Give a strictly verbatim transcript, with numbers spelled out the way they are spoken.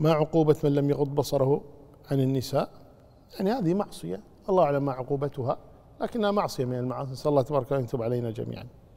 ما عقوبة من لم يغض بصره عن النساء؟ يعني هذه معصية الله أعلم ما عقوبتها، لكنها معصية من المعاصي، نسأل الله تبارك وتعالى أن يتوب علينا جميعا.